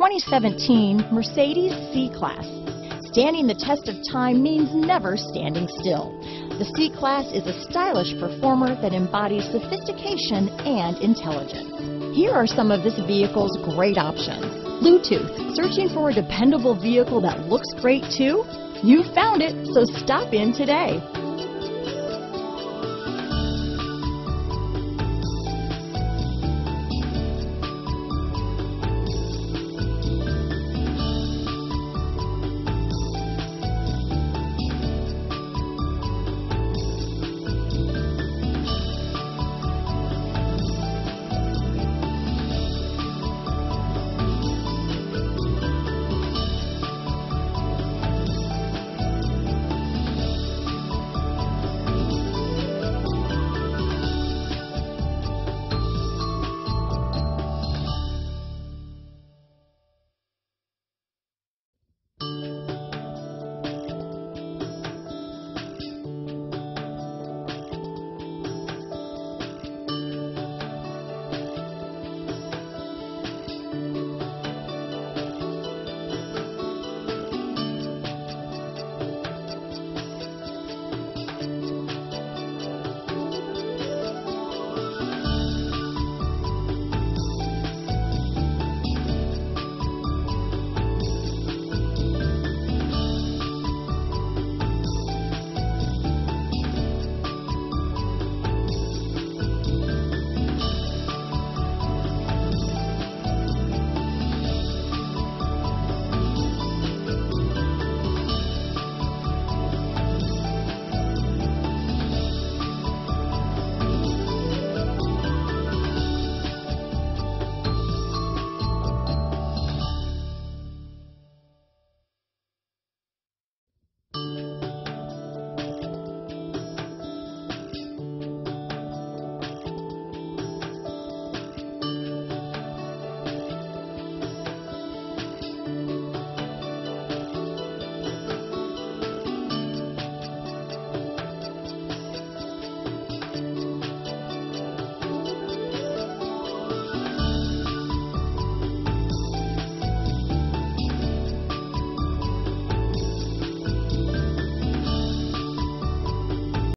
2017 Mercedes C-Class. Standing the test of time means never standing still. The C-Class is a stylish performer that embodies sophistication and intelligence. Here are some of this vehicle's great options. Bluetooth. Searching for a dependable vehicle that looks great too? You found it, so stop in today.